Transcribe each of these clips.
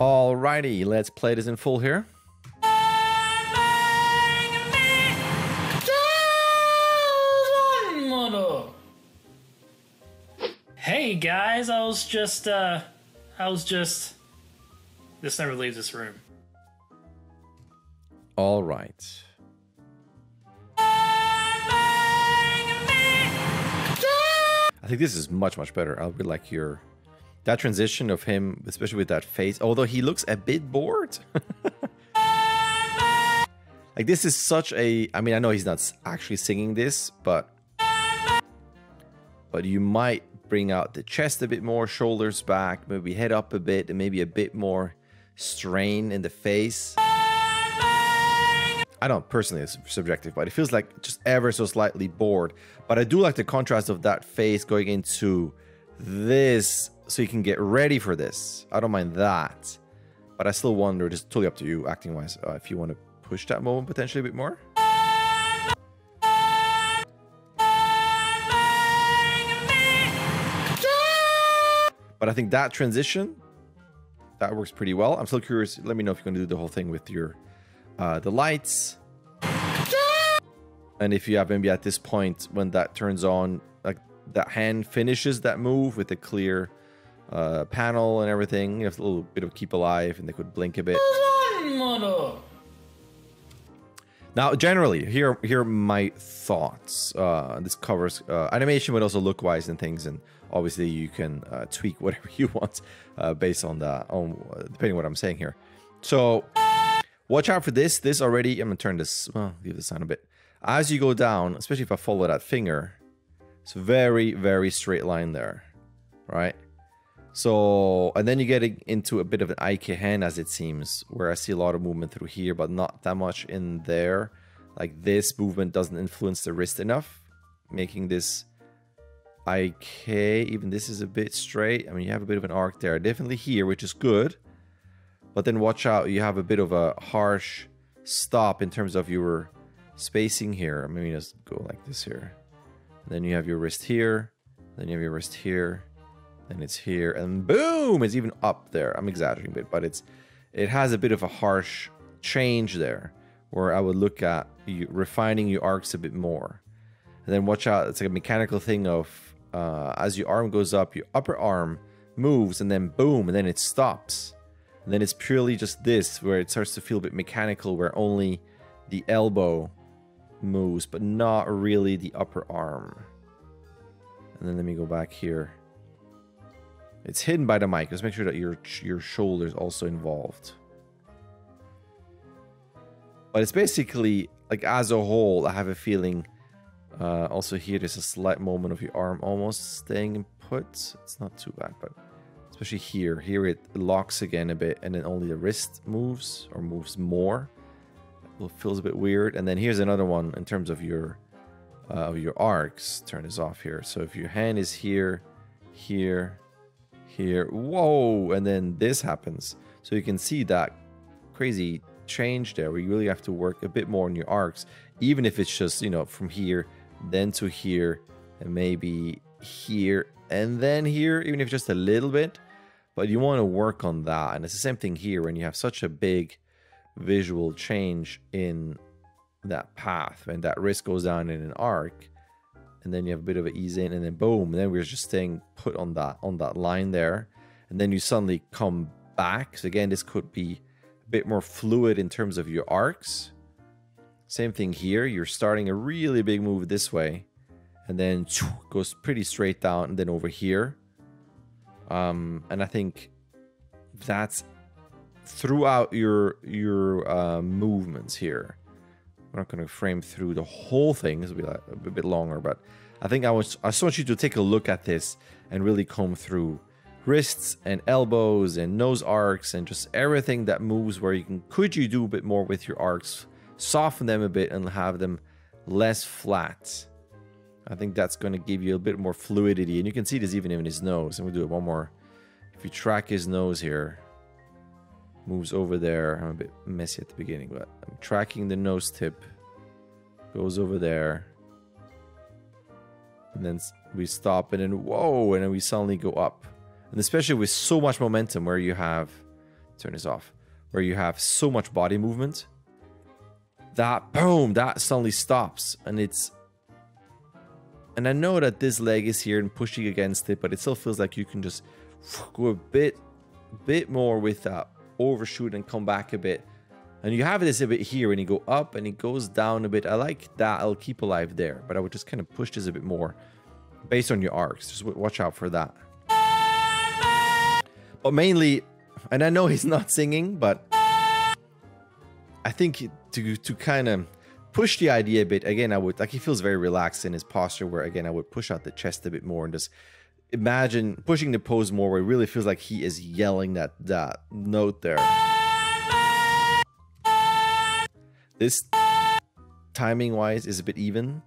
Alrighty, let's play this in full here. Hey guys, I was just... This never leaves this room. Alright. I think this is much, much better. I would like your... That transition of him, especially with that face, although he looks a bit bored. Like, this is such a... I mean, I know he's not actually singing this, but you might bring out the chest a bit more, shoulders back, maybe head up a bit, and maybe a bit more strain in the face. I don't personally, it's subjective, but it feels like just ever so slightly bored. But I do like the contrast of that face going into this, so you can get ready for this. I don't mind that, but I still wonder, it's totally up to you acting wise, if you want to push that moment potentially a bit more. But I think that transition, that works pretty well. I'm still curious, let me know if you're going to do the whole thing with your the lights. And if you have maybe at this point when that turns on, like that hand finishes that move with the clear panel and everything, you have a little bit of keep alive and they could blink a bit. Now, generally, here are my thoughts. This covers animation, but also look-wise and things. And obviously, you can tweak whatever you want based on that, depending on what I'm saying here. So, watch out for this. This already, I'm going to turn this, well, leave this on a bit. As you go down, especially if I follow that finger, it's a very, very straight line there, right? So, and then you get into a bit of an Aike hand, as it seems, where I see a lot of movement through here, but not that much in there. Like, this movement doesn't influence the wrist enough, making this Aike, even this is a bit straight. I mean, you have a bit of an arc there, definitely here, which is good. But then watch out, you have a bit of a harsh stop in terms of your spacing here. Maybe just go like this here. And then you have your wrist here, then you have your wrist here. And it's here, and boom, it's even up there. I'm exaggerating a bit, but it has a bit of a harsh change there, where I would look at you refining your arcs a bit more. And then watch out, it's like a mechanical thing of, as your arm goes up, your upper arm moves, and then boom, and then it stops. And then it's purely just this, where it starts to feel a bit mechanical, where only the elbow moves, but not really the upper arm. And then let me go back here. It's hidden by the mic. Let's make sure that your shoulder is also involved. But it's basically, like, as a whole, I have a feeling... also here, there's a slight moment of your arm almost staying put. It's not too bad, but... Especially here. Here it locks again a bit, and then only the wrist moves, or moves more. It feels a bit weird. And then here's another one in terms of your arcs. Turn this off here. So if your hand is here, here... Here, whoa, and then this happens. So you can see that crazy change there where you really have to work a bit more on your arcs, even if it's just, you know, from here, then to here, and maybe here, and then here, even if just a little bit. But you want to work on that. And it's the same thing here when you have such a big visual change in that path, and that wrist goes down in an arc. And then you have a bit of an ease in, and then boom, and then we're just staying put on that line there. And then you suddenly come back. So again, this could be a bit more fluid in terms of your arcs. Same thing here. You're starting a really big move this way, and then goes pretty straight down, and then over here. And I think that's throughout your movements here. We're not going to frame through the whole thing. This will be like a bit longer, but I think I just want you to take a look at this and really comb through wrists and elbows and nose arcs and just everything that moves where you can. Could you do a bit more with your arcs, soften them a bit and have them less flat? I think that's going to give you a bit more fluidity. And you can see this even in his nose. And we'll do it one more. If you track his nose here. Moves over there. I'm a bit messy at the beginning, but I'm tracking the nose tip. Goes over there. And then we stop, and then whoa, and then we suddenly go up. And especially with so much momentum where you have turn this off, where you have so much body movement that boom, that suddenly stops, and it's, and I know that this leg is here and pushing against it, but it still feels like you can just go a bit more with that overshoot and come back a bit. And you have this a bit here, and you go up and it goes down a bit. I like that. I'll keep alive there, but I would just kind of push this a bit more based on your arcs. Just watch out for that. But mainly, and I know he's not singing, but I think to kind of push the idea a bit, again, I would, like, he feels very relaxed in his posture, where again, I would push out the chest a bit more and just imagine pushing the pose more, where it really feels like he is yelling that note there. This timing wise is a bit even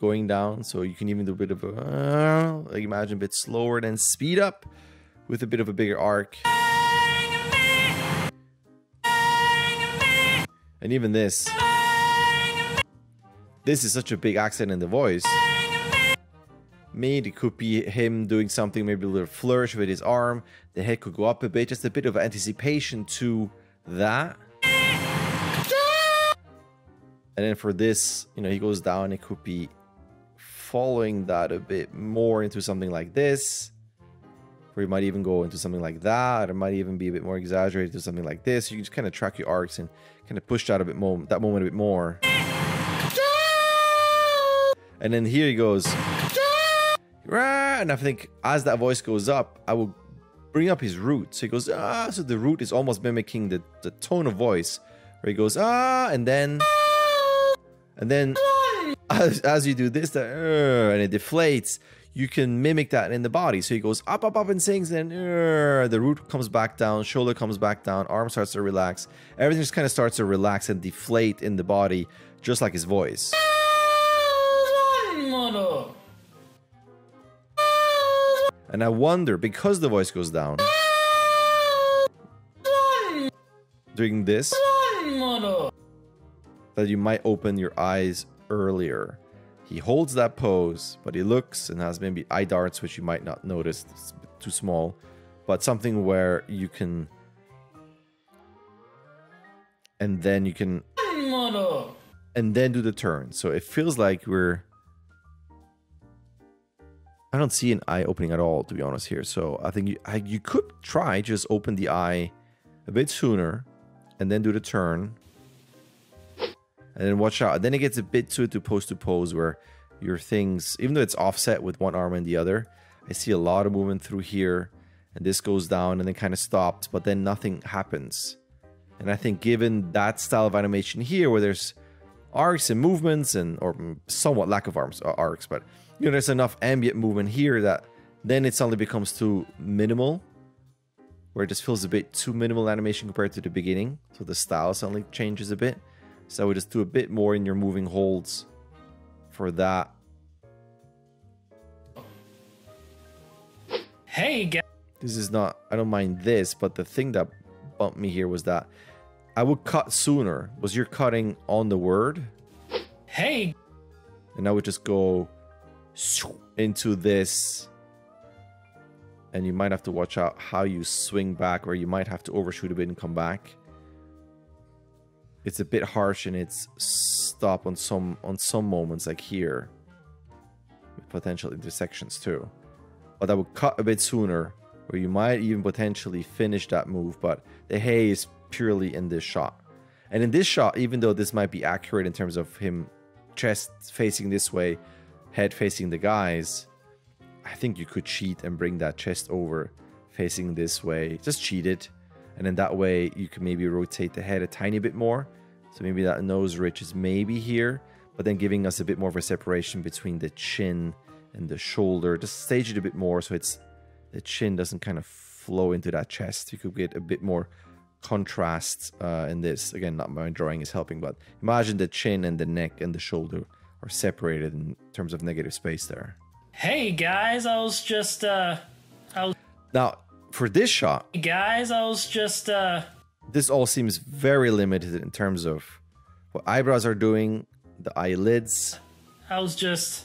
going down, so you can even do a bit of a, like, imagine a bit slower, then speed up with a bit of a bigger arc. And even this is such a big accent in the voice. Maybe it could be him doing something, maybe a little flourish with his arm. The head could go up a bit, just a bit of anticipation to that. And then for this, you know, he goes down. It could be following that a bit more into something like this, or you might even go into something like that. It might even be a bit more exaggerated to something like this. You can just kind of track your arcs and kind of push out a bit more, that moment a bit more. And then here he goes. And I think as that voice goes up, I will bring up his root. So he goes, ah, so the root is almost mimicking the tone of voice, where he goes, ah, and then... And then as you do this, and it deflates, you can mimic that in the body. So he goes up, up, up and sings, and the root comes back down, shoulder comes back down, arm starts to relax. Everything just kind of starts to relax and deflate in the body, just like his voice. And I wonder, because the voice goes down, doing this, that you might open your eyes earlier. He holds that pose, but he looks and has maybe eye darts, which you might not notice, it's a bit too small, but something where you can, and then you can, and then do the turn. So it feels like we're, I don't see an eye opening at all, to be honest here. So I think you could try just open the eye a bit sooner and then do the turn. And then watch out. Then it gets a bit to pose, where your things, even though it's offset with one arm and the other, I see a lot of movement through here, and this goes down and then kind of stopped, but then nothing happens. And I think given that style of animation here, where there's arcs and movements, and or somewhat lack of arcs, but you know, there's enough ambient movement here that then it suddenly becomes too minimal, where it just feels a bit too minimal animation compared to the beginning. So the style suddenly changes a bit. So I would just do a bit more in your moving holds for that. Hey, guys. This is not, I don't mind this, but the thing that bumped me here was that I would cut sooner. Was your cutting on the word? Hey. And I would just go into this. And you might have to watch out how you swing back, or you might have to overshoot a bit and come back. It's a bit harsh, and it's stop on some moments, like here, with potential intersections too. But I would cut a bit sooner, or you might even potentially finish that move, but the hay is purely in this shot. And in this shot, even though this might be accurate in terms of him chest facing this way, head facing the guys, I think you could cheat and bring that chest over facing this way. Just cheat it. And then that way you can maybe rotate the head a tiny bit more. So maybe that nose ridge is maybe here, but then giving us a bit more of a separation between the chin and the shoulder. Just stage it a bit more so it's the chin doesn't kind of flow into that chest. You could get a bit more contrast in this. Again, not my drawing is helping, but imagine the chin and the neck and the shoulder are separated in terms of negative space there. Hey guys, I was just now. For this shot, guys, I was just this all seems very limited in terms of what eyebrows are doing, the eyelids. I was just,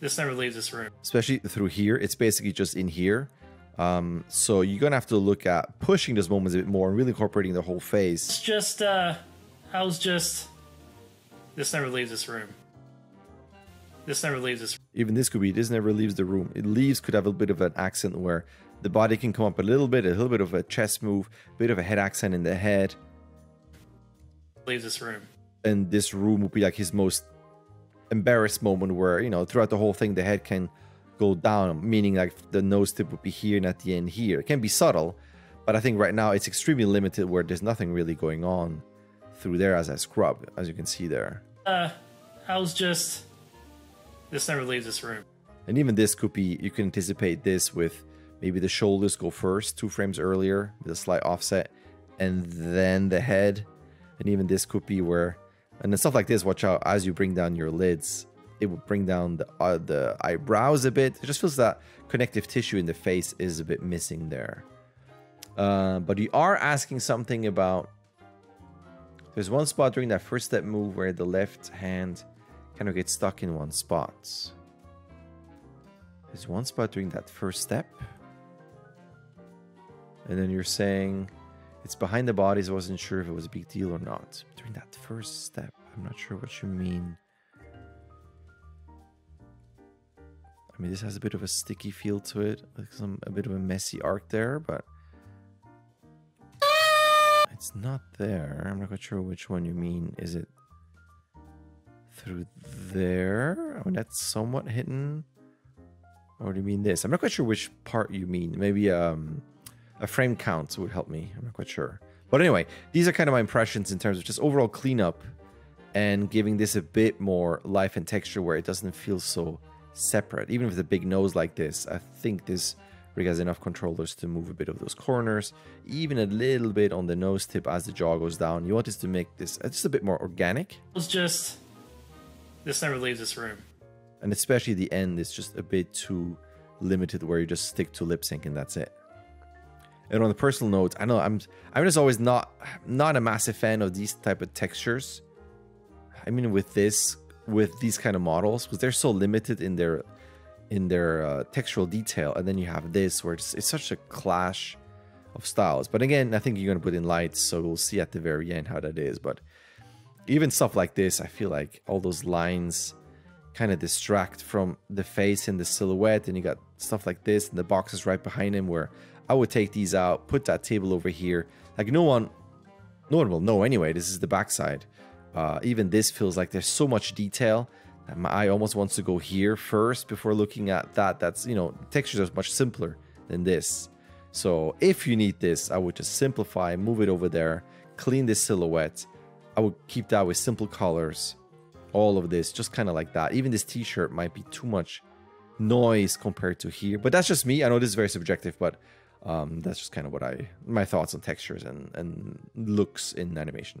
this never leaves this room, especially through here. It's basically just in here, So you're going to have to look at pushing those moments a bit more and really incorporating the whole phase. It's just, this never leaves this room. This never leaves this. Even this could be, this never leaves the room. It leaves could have a bit of an accent where the body can come up a little bit of a chest move, a bit of a head accent in the head. Leaves this room. And this room would be like his most embarrassed moment where, you know, throughout the whole thing, the head can go down, meaning like the nose tip would be here and at the end here. It can be subtle, but I think right now it's extremely limited where there's nothing really going on through there as I scrub, as you can see there. This never leaves this room. And even this could be, you can anticipate this with maybe the shoulders go first, 2 frames earlier with a slight offset, and then the head. And even this could be where, and then stuff like this, watch out, as you bring down your lids, it will bring down the eyebrows a bit. It just feels that connective tissue in the face is a bit missing there. But you are asking something about, there's one spot during that first step move where the left hand kind of gets stuck in one spot. There's one spot during that first step. And then you're saying it's behind the body, so I wasn't sure if it was a big deal or not. During that first step, I'm not sure what you mean. I mean, this has a bit of a sticky feel to it, like a bit of a messy arc there, but it's not there. I'm not quite sure which one you mean. Is it through there? I mean, that's somewhat hidden. Or do you mean this? I'm not quite sure which part you mean. Maybe a frame count would help me. I'm not quite sure. But anyway, these are kind of my impressions in terms of just overall cleanup and giving this a bit more life and texture where it doesn't feel so separate. Even with a big nose like this, I think this rig has enough controllers to move a bit of those corners, even a little bit on the nose tip as the jaw goes down. You want this to make this just a bit more organic. It's just, this never leaves this room. And especially the end is just a bit too limited where you just stick to lip sync and that's it. And on a personal note, I know I'm just always not a massive fan of these type of textures. I mean, with these kind of models, because they're so limited in their textural detail. And then you have this where it's such a clash of styles. But again, I think you're going to put in lights, so we'll see at the very end how that is. But even stuff like this, I feel like all those lines kind of distract from the face and the silhouette, and you got stuff like this and the boxes right behind him where I would take these out, put that table over here. Like no one will know anyway. This is the backside. Even this feels like there's so much detail that my eye almost wants to go here first before looking at that. That's, you know, the textures are much simpler than this. So if you need this, I would just simplify, move it over there, clean this silhouette. I would keep that with simple colors. All of this just kind of like that. Even this t-shirt might be too much noise compared to here, but that's just me. I know this is very subjective, but that's just kind of what my thoughts on textures and looks in animation.